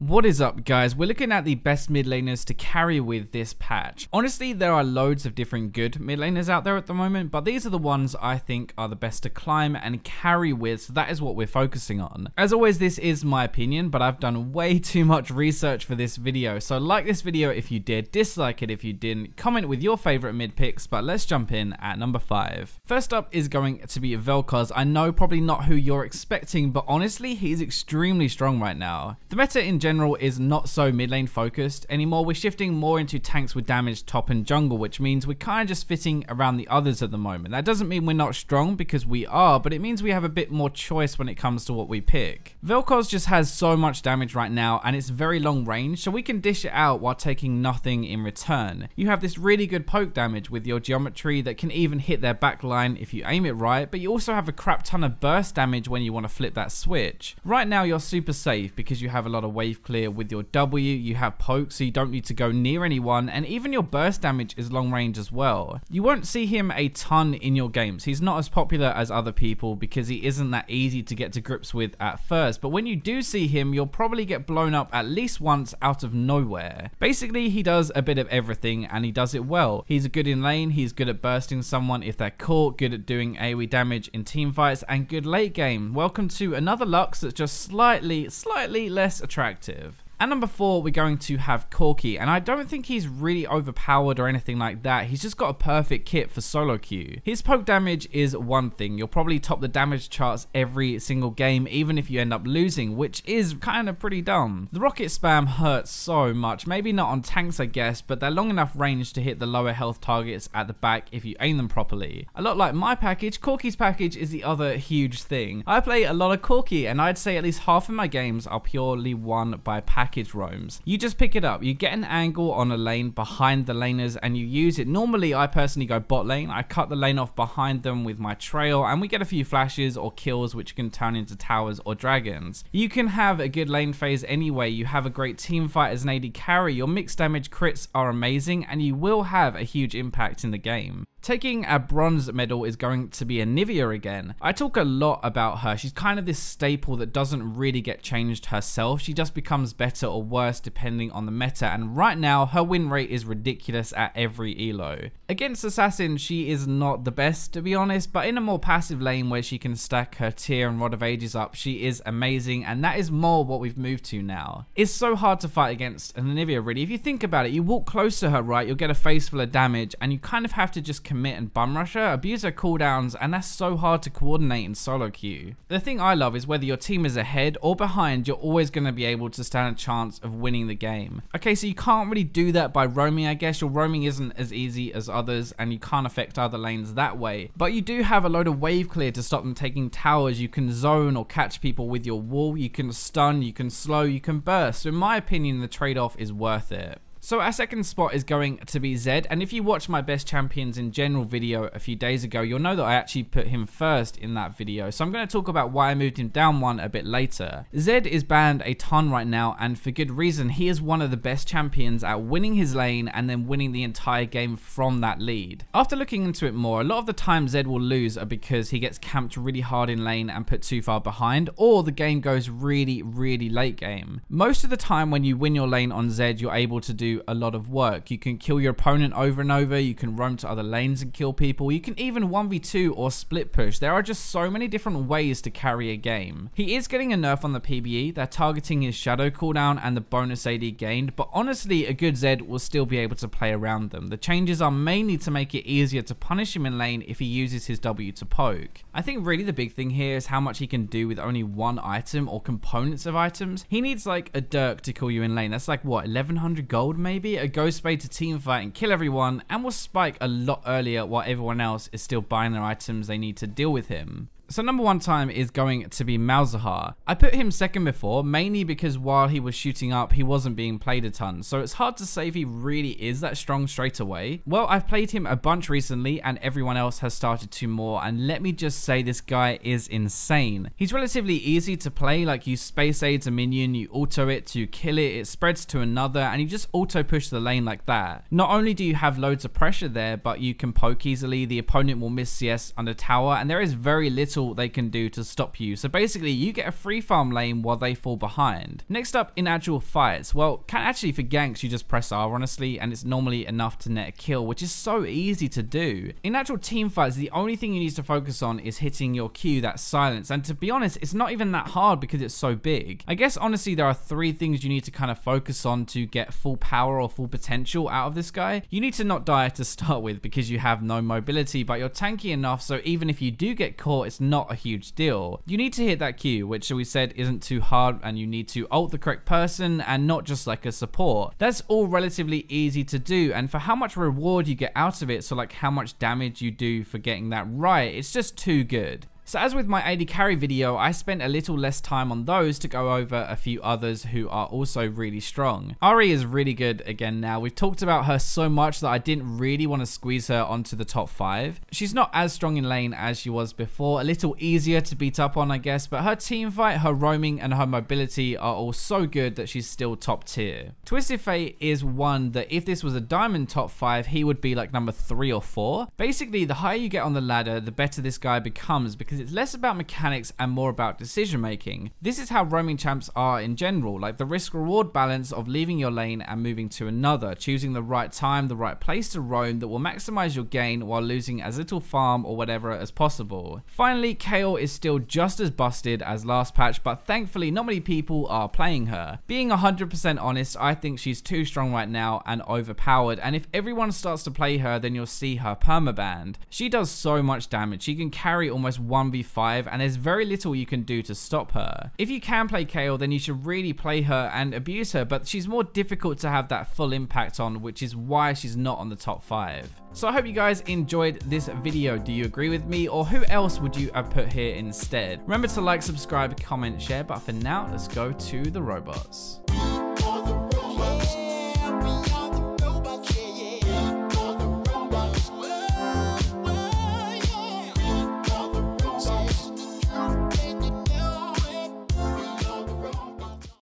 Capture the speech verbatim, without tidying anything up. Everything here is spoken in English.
What is up, guys? We're looking at the best mid laners to carry with this patch. Honestly, there are loads of different good mid laners out there at the moment, but these are the ones I think are the best to climb and carry with, so that is what we're focusing on. As always, this is my opinion, but I've done way too much research for this video, so like this video if you did, dislike it if you didn't, comment with your favorite mid picks, but let's jump in at number five. First up is going to be Vel'Koz. I know probably not who you're expecting, but honestly, he's extremely strong right now. The meta in general general is not so mid lane focused anymore. We're shifting more into tanks with damage, top and jungle, which means we're kind of just fitting around the others at the moment. That doesn't mean we're not strong, because we are, but it means we have a bit more choice when it comes to what we pick. Vel'Koz just has so much damage right now, and it's very long range, so we can dish it out while taking nothing in return. You have this really good poke damage with your geometry that can even hit their backline if you aim it right, but you also have a crap ton of burst damage when you want to flip that switch. Right now you're super safe because you have a lot of wave clear with your W, you have poke, so you don't need to go near anyone, and even your burst damage is long range as well. You won't see him a ton in your games. He's not as popular as other people because he isn't that easy to get to grips with at first, but when you do see him, you'll probably get blown up at least once out of nowhere. Basically, he does a bit of everything, and he does it well. He's good in lane, he's good at bursting someone if they're caught, good at doing AoE damage in teamfights, and good late game. Welcome to another Lux that's just slightly, slightly less attractive. At number four, we're going to have Corki, and I don't think he's really overpowered or anything like that. He's just got a perfect kit for solo queue. His poke damage is one thing. You'll probably top the damage charts every single game, even if you end up losing, which is kind of pretty dumb. The rocket spam hurts so much. Maybe not on tanks, I guess, but they're long enough range to hit the lower health targets at the back if you aim them properly. A lot like my package, Corki's package is the other huge thing. I play a lot of Corki, and I'd say at least half of my games are purely won by package. Package roams. You just pick it up. You get an angle on a lane behind the laners and you use it. Normally, I personally go bot lane. I cut the lane off behind them with my trail and we get a few flashes or kills which can turn into towers or dragons. You can have a good lane phase anyway. You have a great team fight as an A D carry. Your mixed damage crits are amazing and you will have a huge impact in the game. Taking a bronze medal is going to be Anivia again. I talk a lot about her. She's kind of this staple that doesn't really get changed herself. She just becomes better or worse depending on the meta, and right now her win rate is ridiculous at every elo. Against Assassin, she is not the best to be honest, but in a more passive lane where she can stack her tier and Rod of Ages up, she is amazing, and that is more what we've moved to now. It's so hard to fight against an Anivia really. If you think about it, you walk close to her, right, you'll get a face full of damage and you kind of have to just commit and bum rush her, abuse her cooldowns, and that's so hard to coordinate in solo queue. The thing I love is whether your team is ahead or behind, you're always going to be able to stand a chance of winning the game. Okay, so you can't really do that by roaming, I guess. Your roaming isn't as easy as others and you can't affect other lanes that way, but you do have a load of wave clear to stop them taking towers. You can zone or catch people with your wall, you can stun, you can slow, you can burst. So in my opinion, the trade-off is worth it. So our second spot is going to be Zed, and if you watch my best champions in general video a few days ago, you'll know that I actually put him first in that video, so I'm going to talk about why I moved him down one a bit later. Zed is banned a ton right now, and for good reason. He is one of the best champions at winning his lane and then winning the entire game from that lead. After looking into it more, a lot of the time Zed will lose are because he gets camped really hard in lane and put too far behind, or the game goes really, really late game. Most of the time when you win your lane on Zed, you're able to do a lot of work. You can kill your opponent over and over, you can roam to other lanes and kill people, you can even one v two or split push. There are just so many different ways to carry a game. He is getting a nerf on the P B E, they're targeting his shadow cooldown and the bonus A D gained, but honestly a good Zed will still be able to play around them. The changes are mainly to make it easier to punish him in lane if he uses his W to poke. I think really the big thing here is how much he can do with only one item or components of items. He needs like a Dirk to kill you in lane, that's like what, eleven hundred gold? Maybe a ghost spade to teamfight and kill everyone, and will spike a lot earlier while everyone else is still buying their items they need to deal with him. So number one time is going to be Malzahar. I put him second before, mainly because while he was shooting up, he wasn't being played a ton, so it's hard to say if he really is that strong straight away. Well, I've played him a bunch recently, and everyone else has started to more, and let me just say this guy is insane. He's relatively easy to play, like you space aids a minion, you auto it to kill it, it spreads to another, and you just auto push the lane like that. Not only do you have loads of pressure there, but you can poke easily, the opponent will miss C S under tower, and there is very little little they can do to stop you. So basically you get a free farm lane while they fall behind. Next up, in actual fights, well, can actually for ganks you just press R honestly, and it's normally enough to net a kill, which is so easy to do. In actual team fights, the only thing you need to focus on is hitting your Q, that silence, and to be honest, it's not even that hard because it's so big. I guess honestly there are three things you need to kind of focus on to get full power or full potential out of this guy. You need to not die to start with because you have no mobility, but you're tanky enough so even if you do get caught it's not a huge deal. You need to hit that Q, which we said isn't too hard, and you need to ult the correct person and not just like a support. That's all relatively easy to do, and for how much reward you get out of it, so like how much damage you do for getting that right, it's just too good. So as with my A D carry video, I spent a little less time on those to go over a few others who are also really strong. Ahri is really good again now. We've talked about her so much that I didn't really want to squeeze her onto the top five. She's not as strong in lane as she was before, a little easier to beat up on I guess, but her team fight, her roaming and her mobility are all so good that she's still top tier. Twisted Fate is one that if this was a diamond top five, he would be like number three or four. Basically the higher you get on the ladder, the better this guy becomes because it's less about mechanics and more about decision making. This is how roaming champs are in general, like the risk reward balance of leaving your lane and moving to another, choosing the right time, the right place to roam that will maximize your gain while losing as little farm or whatever as possible. Finally, Kayle is still just as busted as last patch, but thankfully not many people are playing her. Being one hundred percent honest, I think she's too strong right now and overpowered, and if everyone starts to play her then you'll see her permabanned. She does so much damage, she can carry almost one one v five and there's very little you can do to stop her. If you can play Kayle then you should really play her and abuse her, but she's more difficult to have that full impact on, which is why she's not on the top five. So I hope you guys enjoyed this video. Do you agree with me, or who else would you have put here instead? Remember to like, subscribe, comment, share, but for now let's go to the robots.